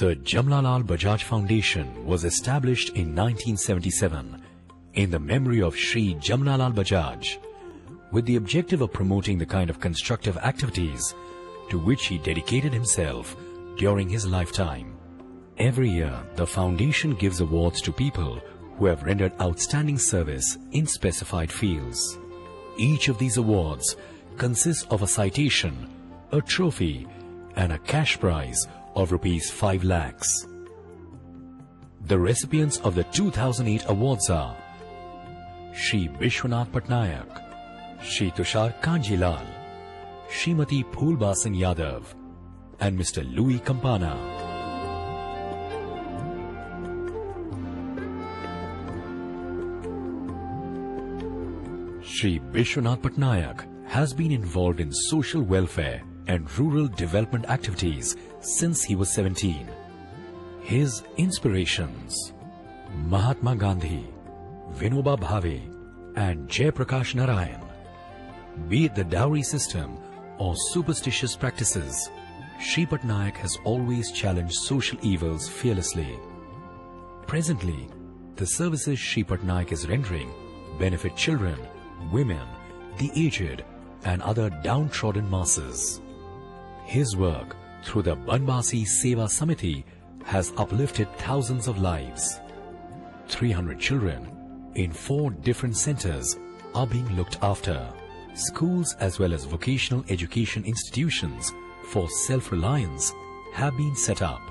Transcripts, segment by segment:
The Jamnalal Bajaj Foundation was established in 1977 in the memory of Shri Jamnalal Bajaj, with the objective of promoting the kind of constructive activities to which he dedicated himself during his lifetime. Every year, the foundation gives awards to people who have rendered outstanding service in specified fields. Each of these awards consists of a citation, a trophy, and a cash prize of rupees 5 lakhs. The recipients of the 2008 awards are Shri Bishwanath Pattnaik, Shri Tushar Kanjilal, Shrimati Phool Yadav, and Mr. Louis Campana. Shri Bishwanath Pattnaik has been involved in social welfare and rural development activities since he was 17. His inspirations: Mahatma Gandhi, Vinoba Bhave, and Jayaprakash Narayan. Be it the dowry system or superstitious practices, Shri Pattnaik has always challenged social evils fearlessly. Presently, the services Shri Pattnaik is rendering benefit children, women, the aged, and other downtrodden masses. His work through the Banabasi Seva Samiti has uplifted thousands of lives. 300 children in 4 different centers are being looked after. Schools as well as vocational education institutions for self-reliance have been set up.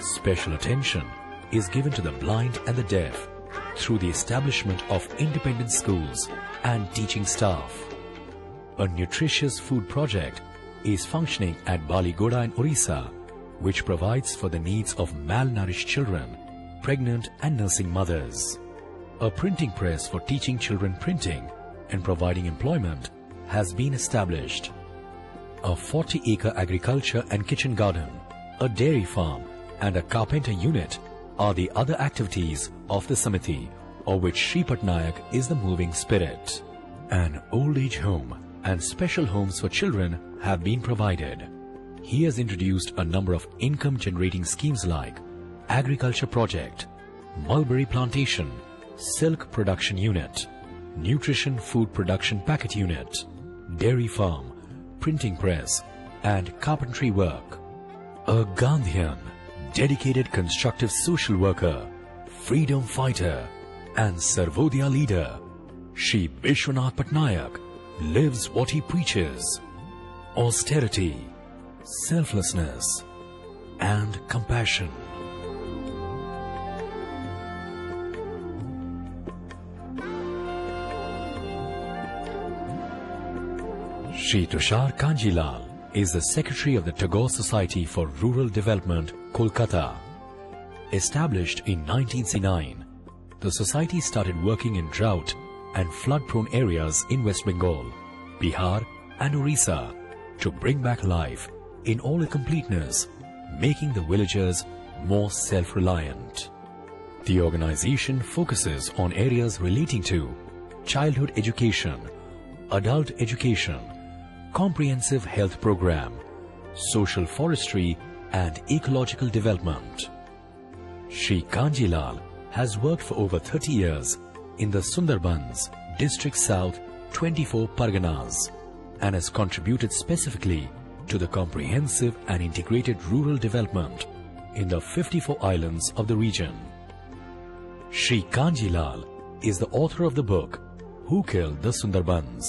Special attention is given to the blind and the deaf through the establishment of independent schools and teaching staff. A nutritious food project is functioning at Baligoda in Orissa, which provides for the needs of malnourished children, pregnant and nursing mothers. A printing press for teaching children printing and providing employment has been established. A 40-acre agriculture and kitchen garden, a dairy farm and a carpenter unit are the other activities of the Samiti, of which Shri Pattnaik is the moving spirit. An old age home and special homes for children have been provided. He has introduced a number of income generating schemes like agriculture project, mulberry plantation, silk production unit, nutrition food production packet unit, dairy farm, printing press, and carpentry work. A Gandhian, dedicated constructive social worker, freedom fighter, and Sarvodaya leader, Shri Bishwanath Pattnaik lives what he preaches: austerity, selflessness, and compassion. Shri Tushar Kanjilal is the secretary of the Tagore Society for Rural Development, Kolkata. Established in 1969, the society started working in drought and flood-prone areas in West Bengal, Bihar and Orissa to bring back life in all its completeness, making the villagers more self-reliant. The organization focuses on areas relating to childhood education, adult education, comprehensive health program, social forestry and ecological development. Shri Kanjilal has worked for over 30 years in the Sundarbans, District South, 24 Parganas, and has contributed specifically to the comprehensive and integrated rural development in the 54 islands of the region. Shri Kanjilal is the author of the book Who Killed the Sundarbans.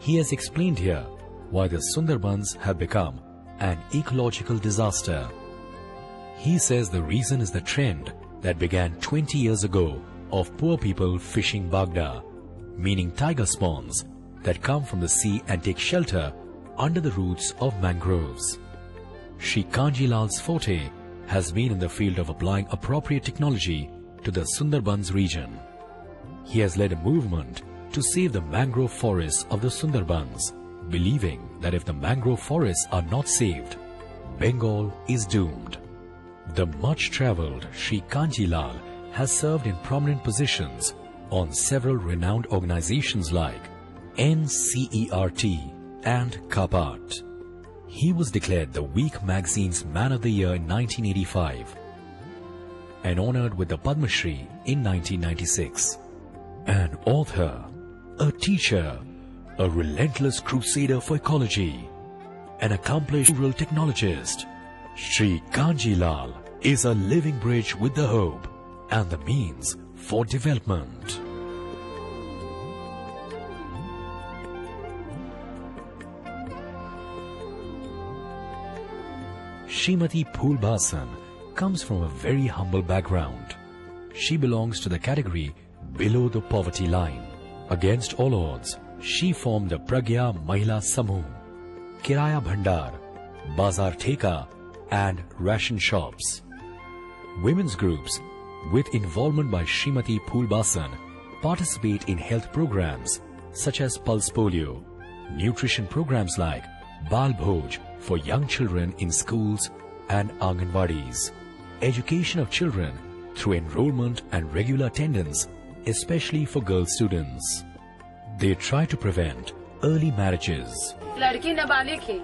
He has explained here why the Sundarbans have become an ecological disaster. He says the reason is the trend that began 20 years ago of poor people fishing Bagda, meaning tiger spawns that come from the sea and take shelter under the roots of mangroves. Shri Kanjilal's forte has been in the field of applying appropriate technology to the Sundarbans region. He has led a movement to save the mangrove forests of the Sundarbans, believing that if the mangrove forests are not saved, Bengal is doomed. The much-travelled Shri Kanjilal has served in prominent positions on several renowned organizations like NCERT and Kapat. he was declared the Week Magazine's Man of the Year in 1985 and honored with the Padma Shri in 1996. An author, a teacher, a relentless crusader for ecology, an accomplished rural technologist, Shri Kanjilal is a living bridge with the hope and the means for development. Shrimati Phoolbasan comes from a very humble background. She belongs to the category below the poverty line. Against all odds, she formed the Pragya Mahila Samuh, Kiraya Bhandar, Bazar Theka and ration shops. Women's groups with involvement by Shrimati Phoolbasan participate in health programs such as Pulse Polio, nutrition programs like Balbhoj for young children in schools and Anganwadis, education of children through enrollment and regular attendance, especially for girl students. They try to prevent early marriages. Shrimati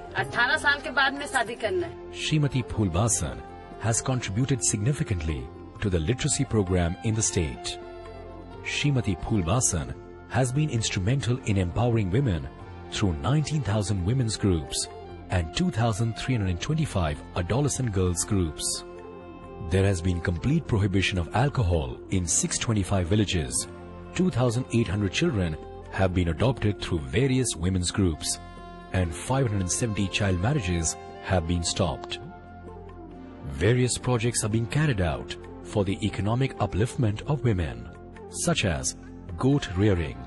Phoolbasan has contributed significantly to the literacy program in the state. Shrimati Phoolbasan has been instrumental in empowering women through 19,000 women's groups and 2,325 adolescent girls groups. There has been complete prohibition of alcohol in 625 villages. 2,800 children have been adopted through various women's groups and 570 child marriages have been stopped. Various projects are being carried out for the economic upliftment of women, such as goat rearing,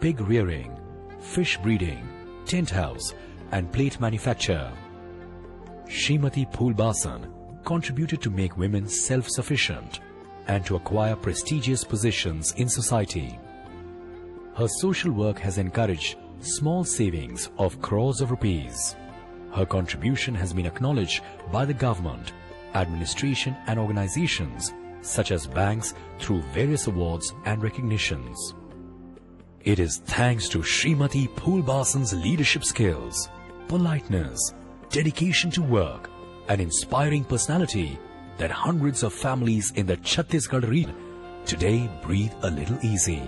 pig rearing, fish breeding, tent house and plate manufacture. Shrimati Phoolbasan contributed to make women self-sufficient and to acquire prestigious positions in society. Her social work has encouraged small savings of crores of rupees. Her contribution has been acknowledged by the government, administration and organizations such as banks through various awards and recognitions. It is thanks to Shrimati Phoolbasan's leadership skills, politeness, dedication to work, and inspiring personality that hundreds of families in the Chhattisgarh region today breathe a little easy.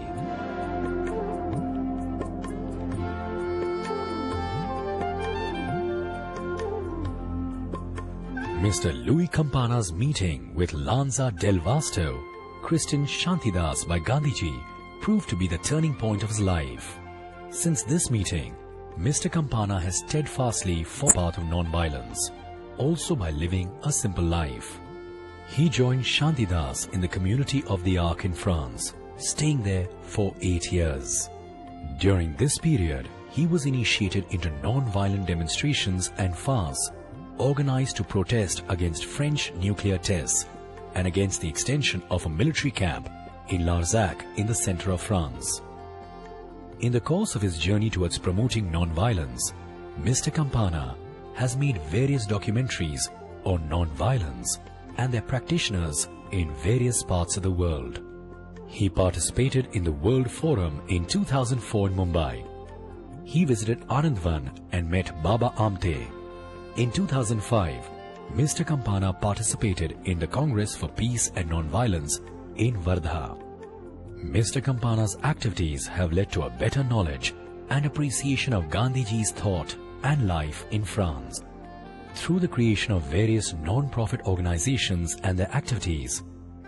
Mr. Louis Campana's meeting with Lanza del Vasto, Kristin Shantidas by Gandhiji, proved to be the turning point of his life. Since this meeting, Mr. Campana has steadfastly fought the path of non-violence, also by living a simple life. He joined Shantidas in the community of the Arc in France, staying there for 8 years. During this period, he was initiated into non-violent demonstrations and fasts organized to protest against French nuclear tests and against the extension of a military camp in Larzac in the center of France. In the course of his journey towards promoting non-violence, Mr. Campana has made various documentaries on non-violence and their practitioners in various parts of the world. He participated in the World Forum in 2004 in Mumbai. He visited Anandwan and met Baba Amte. In 2005, Mr. Campana participated in the Congress for Peace and Non-Violence in Wardha. Mr. Campana's activities have led to a better knowledge and appreciation of Gandhiji's thought and life in France. Through the creation of various non-profit organizations and their activities,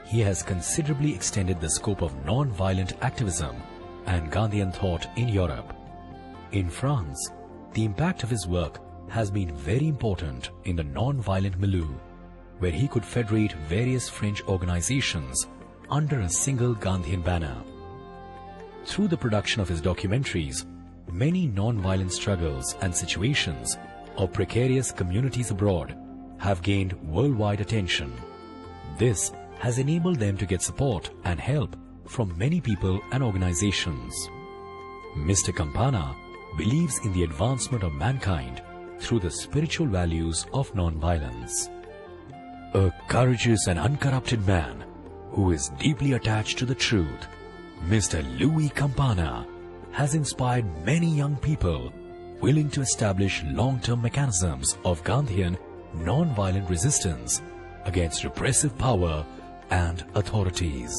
he has considerably extended the scope of non-violent activism and Gandhian thought in Europe. In France, the impact of his work has been very important in the non-violent milieu, where he could federate various French organizations under a single Gandhian banner. Through the production of his documentaries, many non-violent struggles and situations of precarious communities abroad have gained worldwide attention. This has enabled them to get support and help from many people and organizations. Mr. Campana believes in the advancement of mankind through the spiritual values of non-violence. A courageous and uncorrupted man who is deeply attached to the truth, Mr. Louis Campana has inspired many young people willing to establish long-term mechanisms of Gandhian non-violent resistance against repressive power and authorities.